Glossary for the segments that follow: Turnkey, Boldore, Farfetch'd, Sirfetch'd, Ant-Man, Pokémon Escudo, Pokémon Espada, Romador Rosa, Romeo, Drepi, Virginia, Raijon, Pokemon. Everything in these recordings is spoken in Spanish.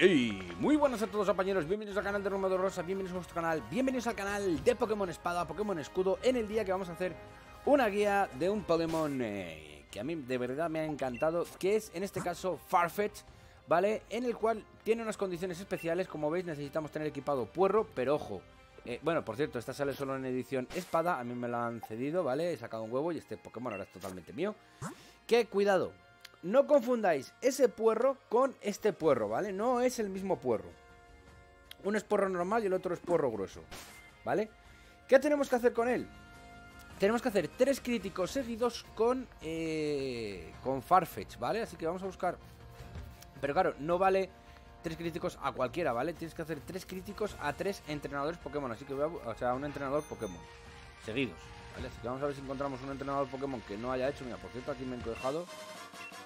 Hey, muy buenas a todos, compañeros. Bienvenidos al canal de Romador Rosa, bienvenidos a nuestro canal, bienvenidos al canal de Pokémon Espada, Pokémon Escudo. En el día que vamos a hacer una guía de un Pokémon que a mí de verdad me ha encantado, que es en este caso Farfetch'd, ¿vale? En el cual tiene unas condiciones especiales, como veis necesitamos tener equipado Puerro, pero ojo. Bueno, por cierto, esta sale solo en edición Espada, a mí me la han cedido, ¿vale? He sacado un huevo y este Pokémon ahora es totalmente mío. Que cuidado, no confundáis ese Puerro con este Puerro, ¿vale? No es el mismo Puerro. Uno es Puerro normal y el otro es Puerro grueso, ¿vale? ¿Qué tenemos que hacer con él? Tenemos que hacer 3 críticos seguidos con Farfetch'd, ¿vale? Así que vamos a buscar... Pero claro, no vale 3 críticos a cualquiera, ¿vale? Tienes que hacer 3 críticos a 3 entrenadores Pokémon. Así que voy a... O sea, un entrenador Pokémon seguidos, ¿vale? Así que vamos a ver si encontramos un entrenador Pokémon que no haya hecho. Mira, por cierto, aquí me he encojado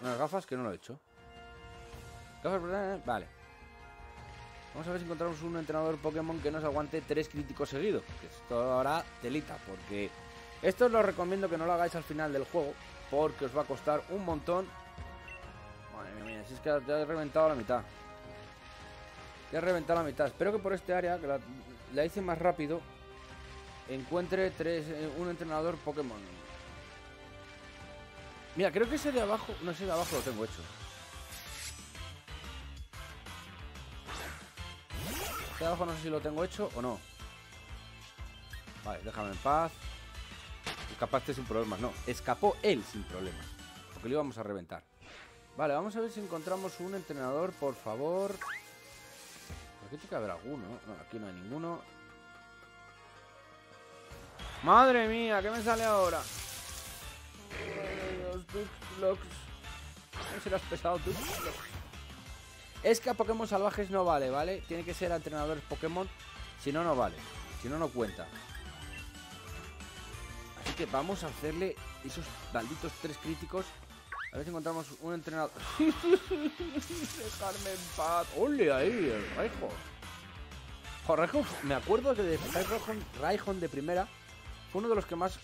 unas gafas que no lo he hecho. Gafas, vale. Vamos a ver si encontramos un entrenador Pokémon que nos aguante 3 críticos seguidos. Que esto ahora telita, porque... Esto os lo recomiendo que no lo hagáis al final del juego, porque os va a costar un montón. Madre mía, si es que ya he reventado la mitad. Ya he reventado la mitad. Espero que por este área, que la hice más rápido, encuentre un entrenador Pokémon. Mira, creo que ese de abajo... No, ese de abajo lo tengo hecho. Este de abajo no sé si lo tengo hecho o no. Vale, déjame en paz. Escapaste sin problemas. No, escapó él sin problemas, porque lo íbamos a reventar. Vale, vamos a ver si encontramos un entrenador, por favor. Aquí tiene que haber alguno. No, aquí no hay ninguno. ¡Madre mía! ¿Qué me sale ahora? Los Duxlox. ¿No serás pesado, Duxlox? Es que a Pokémon salvajes no vale, ¿vale? Tiene que ser a entrenadores Pokémon. Si no, no vale. Si no, no cuenta. Así que vamos a hacerle esos malditos 3 críticos. A ver si encontramos un entrenador. Dejarme en paz. ¡Ole ahí! El Raijon. Jo, Raijon. Me acuerdo que de Raijon de primera fue uno de los que más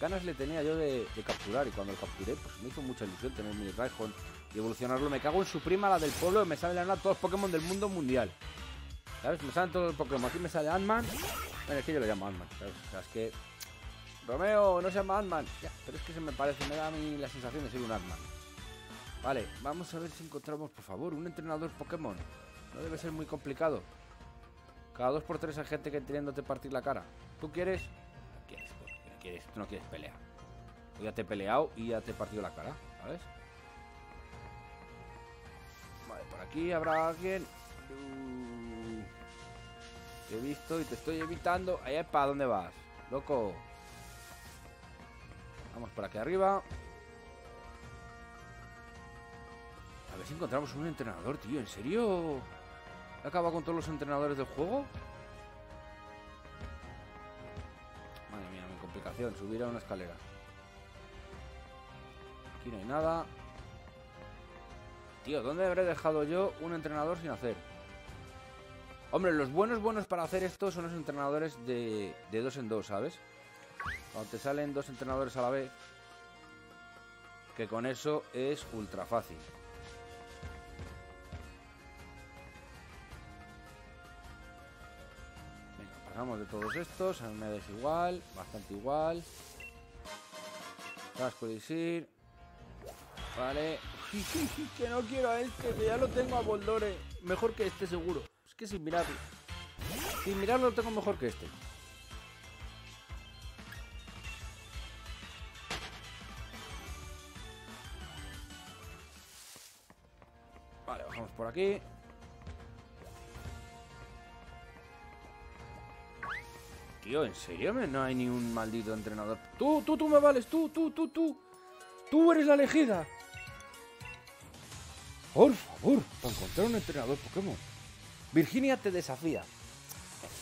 ganas le tenía yo de capturar. Y cuando lo capturé, pues me hizo mucha ilusión tener mi Raijon y evolucionarlo. Me cago en su prima, la del pueblo, que me sale la nada todos los Pokémon del mundo mundial. ¿Sabes? Me salen todos los Pokémon. Aquí me sale Ant-Man. Bueno, es que yo lo llamo Ant-Man, ¿sabes? O sea, es que... Romeo, no se llama Ant-Man. Pero es que se me parece, me da a mí la sensación de ser un Ant-Man. Vale, vamos a ver si encontramos, por favor, un entrenador Pokémon. No debe ser muy complicado. Cada 2 por 3 hay gente que queriéndote partir la cara. ¿Tú quieres? No quieres, no quieres, tú no quieres pelear. Yo ya te he peleado y ya te he partido la cara, ¿sabes? Vale, por aquí habrá alguien. Te he visto y te estoy evitando. Ahí es para dónde vas, loco. Vamos por aquí arriba. A ver si encontramos un entrenador, tío. ¿En serio? ¿He acabado con todos los entrenadores del juego? Madre mía, mi complicación. Subir a una escalera. Aquí no hay nada. Tío, ¿dónde habré dejado yo un entrenador sin hacer? Hombre, los buenos para hacer esto son los entrenadores de 2 en 2, ¿sabes? Cuando te salen 2 entrenadores a la vez, que con eso es ultra fácil. Venga, pasamos de todos estos. A mí me da igual, bastante igual. Vas por decir. Vale. Que no quiero a este, que ya lo tengo a Boldore. Mejor que este seguro. Es que sin mirarlo. Sin mirarlo lo tengo mejor que este. Vamos por aquí. Tío, ¿en serio? No hay ni un maldito entrenador. Tú me vales. Tú. Tú eres la elegida. Por favor, para encontrar un entrenador Pokémon. Virginia te desafía.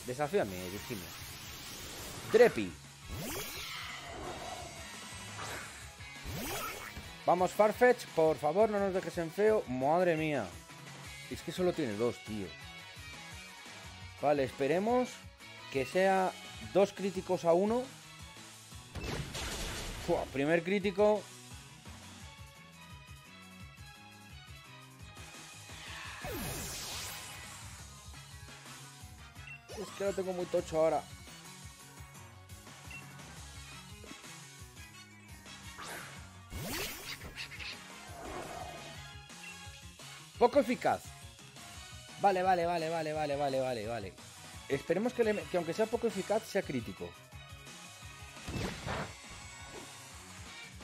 Desafíame, Virginia. Drepi. Vamos, Farfetch'd. Por favor, no nos dejes en feo. Madre mía. Es que solo tiene 2, tío. Vale, esperemos que sea 2 críticos a 1. Fua, primer crítico. Es que lo tengo muy tocho ahora. Poco eficaz. Vale. Esperemos que aunque sea poco eficaz, sea crítico.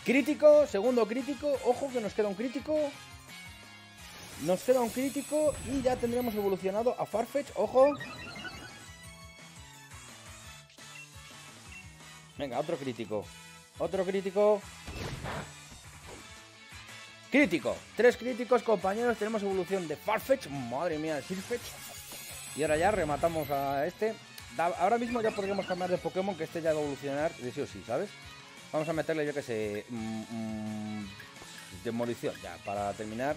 Crítico, segundo crítico. Ojo que nos queda un crítico. Nos queda un crítico y ya tendremos evolucionado a Farfetch'd. Ojo. Venga, otro crítico. Otro crítico. Crítico. Tres críticos, compañeros. Tenemos evolución de Farfetch'd. Madre mía, de Sirfetch'd. Y ahora ya rematamos a este. Ahora mismo ya podríamos cambiar de Pokémon, que este ya va a evolucionar de sí o sí, ¿sabes? Vamos a meterle, yo que sé, demolición ya, para terminar.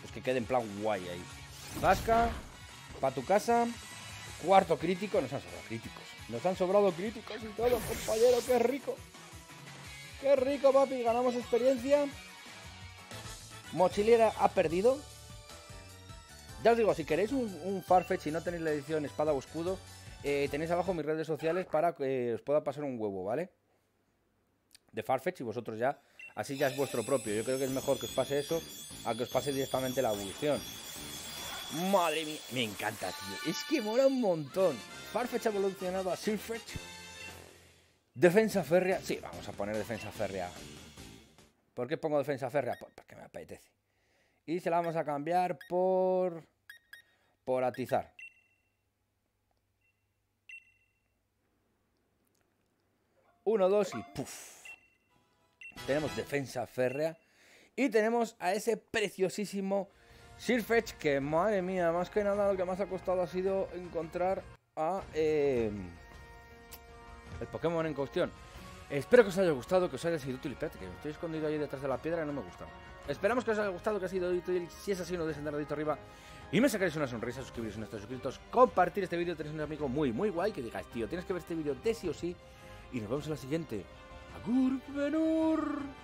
Pues que quede en plan guay ahí. Vasca, para tu casa. Cuarto crítico. Nos han sobrado críticos. Nos han sobrado críticos y todo, compañero. ¡Qué rico! ¡Qué rico, papi! Ganamos experiencia. Mochilera ha perdido. Ya os digo, si queréis un Farfetch'd y no tenéis la edición Espada o Escudo, tenéis abajo mis redes sociales para que os pueda pasar un huevo, ¿vale? De Farfetch'd, y vosotros ya, así ya es vuestro propio. Yo creo que es mejor que os pase eso a que os pase directamente la evolución. Madre mía, me encanta, tío. Es que mola un montón. Farfetch'd ha evolucionado a Sirfetch'd. Defensa férrea. Sí, vamos a poner defensa férrea. ¿Por qué pongo defensa férrea? Pues porque me apetece. Y se la vamos a cambiar por... atizar. Uno, dos y puff. Tenemos defensa férrea. Y tenemos a ese preciosísimo Sirfetch'd, que madre mía, más que nada lo que más ha costado ha sido encontrar a el Pokémon en cuestión. Espero que os haya gustado, que os haya sido útil. Espérate, que estoy escondido ahí detrás de la piedra y no me gusta. Esperamos que os haya gustado, que ha sido útil. Si es así, no deis un dedito arriba y me sacaréis una sonrisa, suscribiros si no estáis suscritos, compartir este vídeo, tenéis un amigo muy guay que digáis, tío, tienes que ver este vídeo de sí o sí. Y nos vemos en la siguiente. Agur, venur.